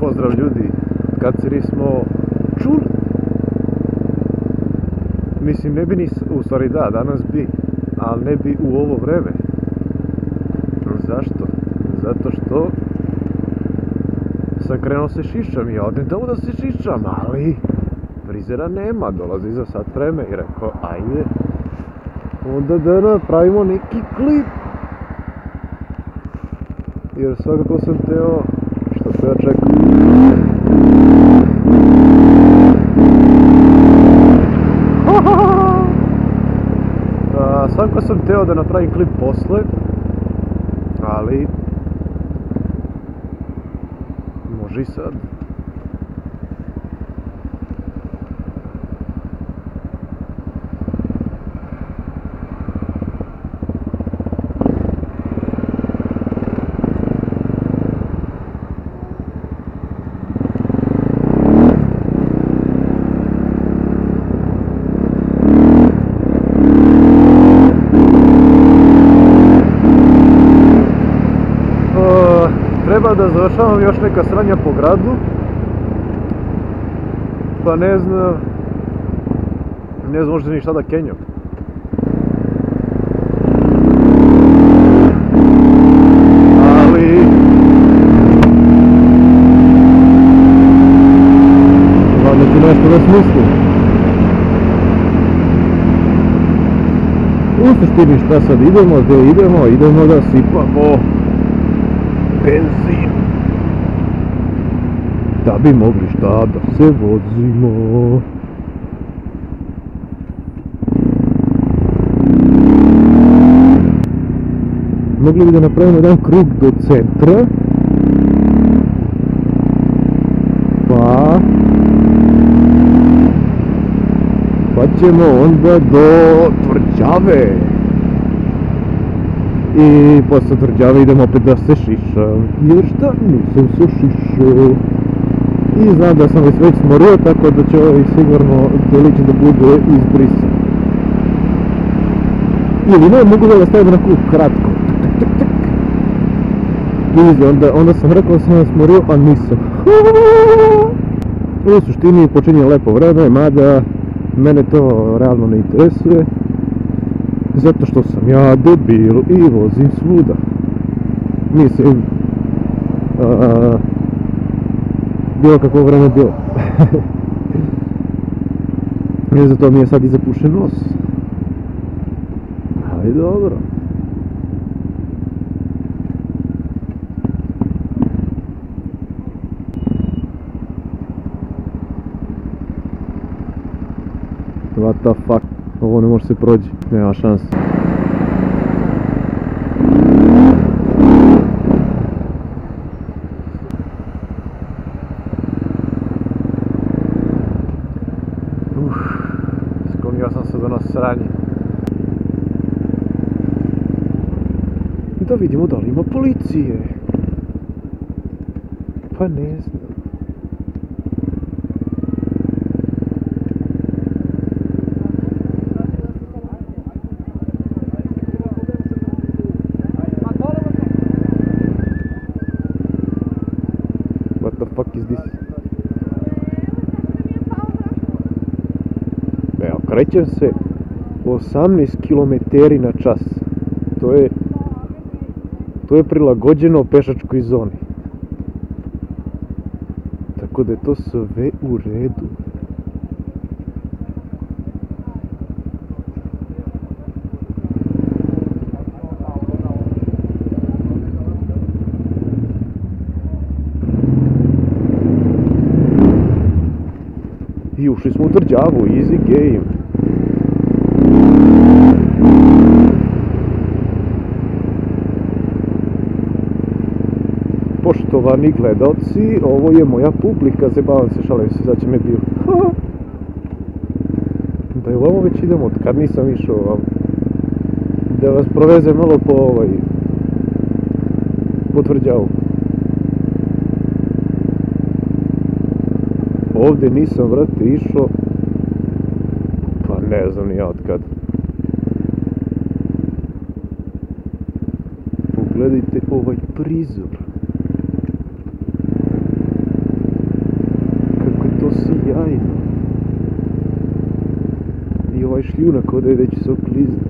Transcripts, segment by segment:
Pozdrav ljudi, kad sri smo čuli, mislim ne bi ni, u stvari da, danas bi, ali ne bi u ovo vreme. Zašto? Zato što sam krenuo se šišćam i ja odim tamo da se šišćam, ali frizera nema, dolazi za sat vreme i rekao, ajde, onda da napravimo neki klip. Jer svakako sam teo, što se ja čekam. Svakako sam teo da napravim klip posle, ali može i sad. Treba da završavam još neka sranja po gradu, pa ne znam možda ni šta da kenjam. Ali valjda ću nešto da smislim. U suštini šta sad idemo, gde idemo, idemo da sipamo benzin, da bi mogli šta da se vozimo. Mogli bi da napravimo jedan krug do centra, pa ćemo onda do Tvrđave. I posle Tvrđave idem opet da se šišam, jer šta nisam se šišao. I znam da sam već smorio, tako da će ovaj sigurno delično da bude izbrisan. Ili ne, mogu da ga stavim na kuk, kratko. Ili onda sam rekao da sam ga smorio, a nisam. U suštini počinje lepo vreme, mada mene to realno ne interesuje. Zato što sam ja debil i vozim svuda. Mislim, bilo kako vreme bilo. I zato mi je sad i zapušen nos. Ali dobro. What the fuck? Ovo ne može se prođi, nema šanse. Skomio sam se do nas sranje. Da vidimo da li ima policije. Pa ne znam. Krećem se 18 km/h, to je prilagođeno pešačkoj zoni, tako da je to sve u redu. Впившись в утвердяву, easy game. Poštovani gledalci, ovo je moja publika, zebavam se, šalim se, sad će me bil. Da je ovo već idemo, kad nisam išao vam. Da vas provezem malo po ovaj... po tvrđavu. Ovdje nisam, vrati, išao, pa ne znam ni ja otkad. Pogledajte ovaj prizor. Kako je to sjajno. I ovaj šljunak ovdje da će se oklizniti.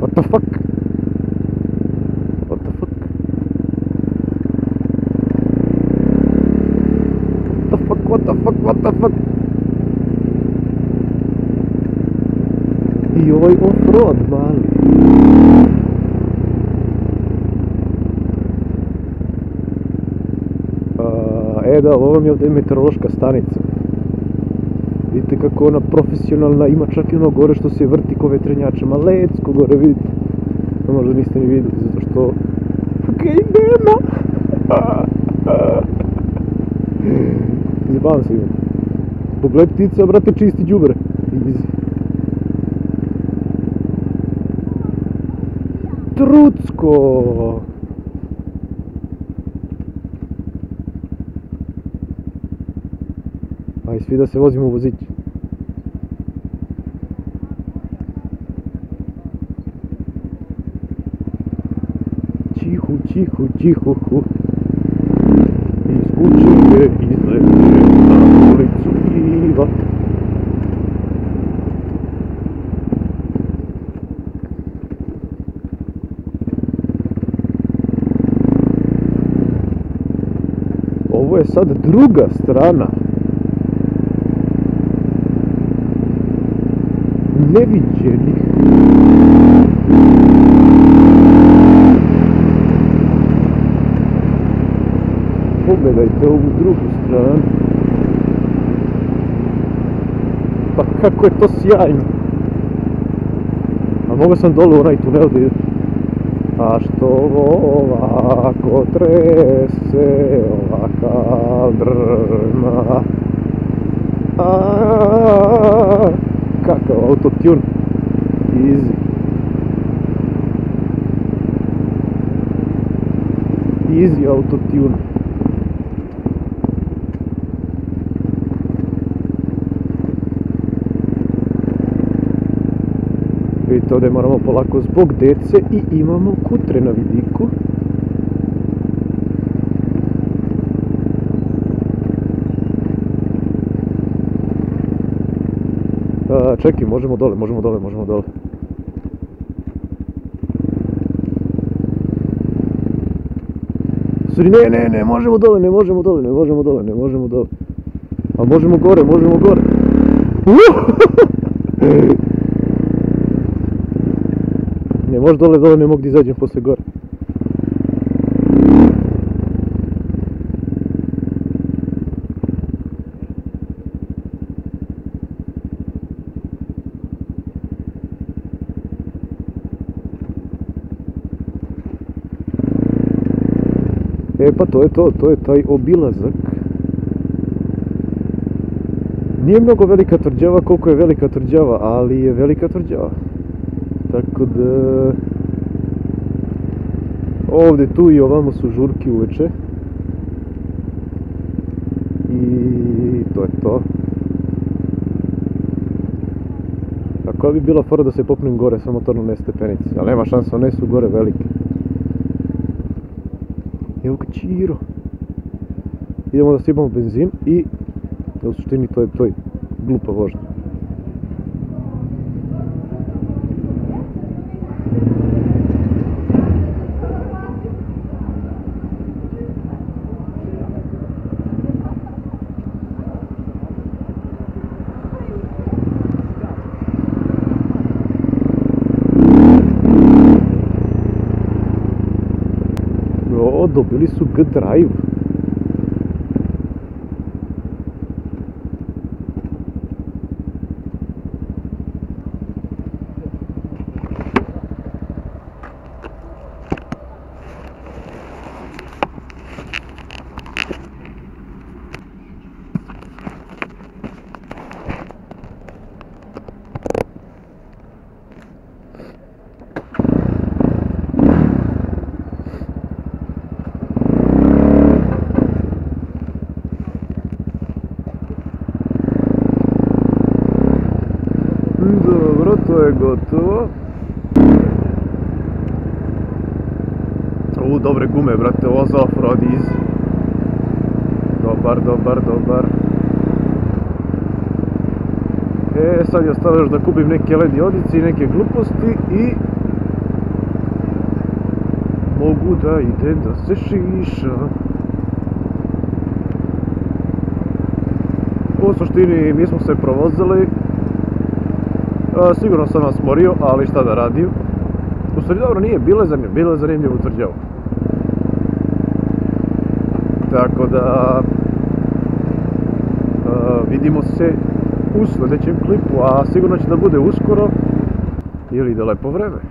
What the fuck? What the fuck? I ovaj off-road mali. Da, ovo vam je ovdje meteorološka stanica. Vidite kako ona profesionalna, ima čak i ono gore što se vrti ko vetrenjačama. Lecko gore, vidite. No, možda niste mi vidjeli, zato što... Okej, nema! Zabavam se imam. Pogled ptica, brate, čisti đubre. Easy. Trucko! Aj, svi da se vozimo u vozić. Čihu, čihu, čihu, hu. Iz kuće je izletio na ulicu Iva. Ovo je sad druga strana. Neviđenih. Pogledajte ovu drugu stranu. Pa kako je to sjajno. A mogao sam dole onaj tunel da idem. A što ovako trese ovaka drma. Kakav autotune. Easy. Easy autotune. Vidite, ovdje moramo polako zbog dece i imamo kutre na vidiku. Čekaj, možemo dole. Sorry, ne, možemo dole. A možemo gore. Ne, može dole, ne mogu gdje izađem poslije gore. E pa to je taj obilazak. Nije mnogo velika tvrđava koliko je velika tvrđava, ali je velika tvrđava. Tako da... Ovdje tu i ovamo su žurki uveče. I to je to. A koja bi bila fora da se popnem gore, samo torno ne stepenici. Ali nema šansa, one su gore velike. Evo ga Čiro. Idemo da sipamo benzin i u suštini to je glupa vožnja. Dobili su G-Drive. Все gotovo. U, dobre gume, brate, ovo za off-road iz. Dobar. E, sad je ostalo još da kupim neke led diodice I neke gluposti I... mogu da idem da se šišam. U suštini mi smo se provozili. Sigurno sam vas morio, ali šta da radim. U stvari dobro nije, bilo je zanimljivo tvrđavo. Tako da... vidimo se u sljedećem klipu, a sigurno će da bude uskoro. Ili ide lepo vreme.